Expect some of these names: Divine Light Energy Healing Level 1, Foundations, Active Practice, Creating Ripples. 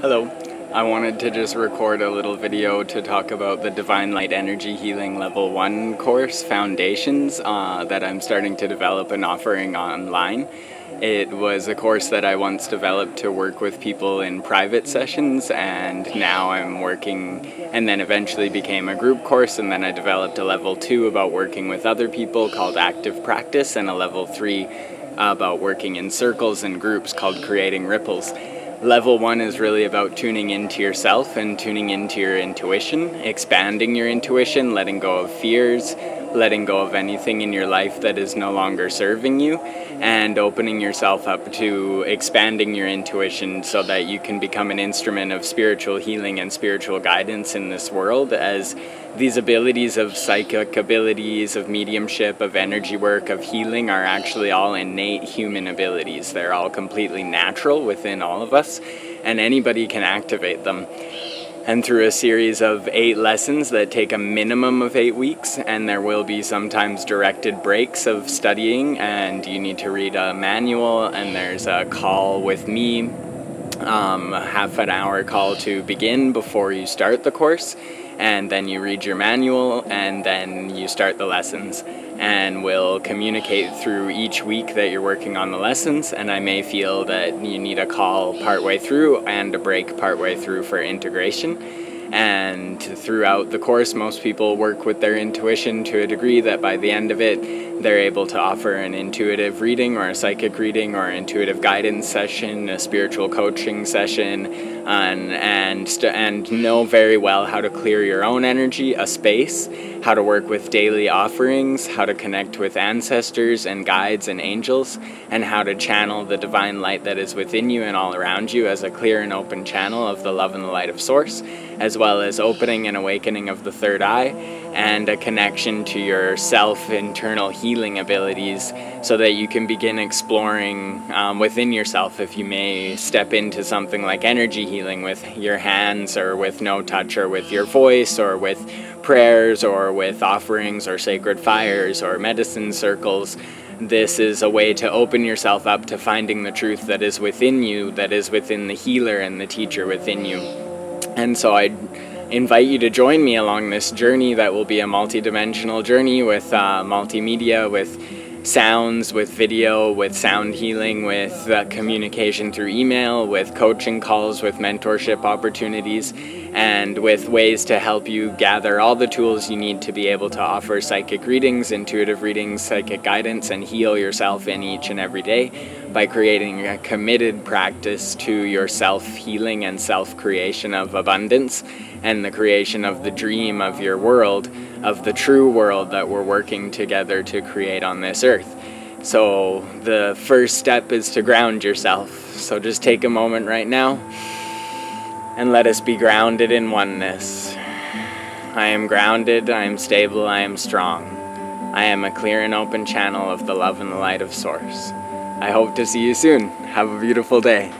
Hello, I wanted to just record a little video to talk about the Divine Light Energy Healing Level 1 course, Foundations, that I'm starting to develop and offering online. It was a course that I once developed to work with people in private sessions, and now I'm working, and then eventually became a group course, and then I developed a Level 2 about working with other people called Active Practice, and a Level 3 about working in circles and groups called Creating Ripples. Level 1 is really about tuning into yourself and tuning into your intuition, expanding your intuition, letting go of fears, letting go of anything in your life that is no longer serving you, and opening yourself up to expanding your intuition so that you can become an instrument of spiritual healing and spiritual guidance in this world, as these abilities of psychic abilities, of mediumship, of energy work, of healing are actually all innate human abilities. They're all completely natural within all of us, and anybody can activate them. And through a series of 8 lessons that take a minimum of 8 weeks, and there will be sometimes directed breaks of studying, and you need to read a manual, and there's a call with me, a half an hour call to begin before you start the course, and then you read your manual, and then you start the lessons. And we'll communicate through each week that you're working on the lessons, and I may feel that you need a call partway through and a break partway through for integration. And throughout the course, most people work with their intuition to a degree that by the end of it, they're able to offer an intuitive reading or a psychic reading or intuitive guidance session, a spiritual coaching session, and know very well how to clear your own energy, a space, how to work with daily offerings, how to connect with ancestors and guides and angels, and how to channel the divine light that is within you and all around you as a clear and open channel of the love and the light of Source, as well as opening and awakening of the third eye and a connection to your self-internal healing abilities so that you can begin exploring within yourself. If you may step into something like energy healing with your hands or with no touch or with your voice or with prayers or with offerings or sacred fires or medicine circles, this is a way to open yourself up to finding the truth that is within you, that is within the healer and the teacher within you. And so I invite you to join me along this journey that will be a multi-dimensional journey with multimedia, with sounds, with video, with sound healing, with communication through email, with coaching calls, with mentorship opportunities, and with ways to help you gather all the tools you need to be able to offer psychic readings, intuitive readings, psychic guidance, and heal yourself in each and every day by creating a committed practice to your self-healing and self-creation of abundance and the creation of the dream of your world, of the true world that we're working together to create on this earth. So the first step is to ground yourself. So just take a moment right now and let us be grounded in oneness. I am grounded, I am stable, I am strong. I am a clear and open channel of the love and the light of Source. I hope to see you soon. Have a beautiful day.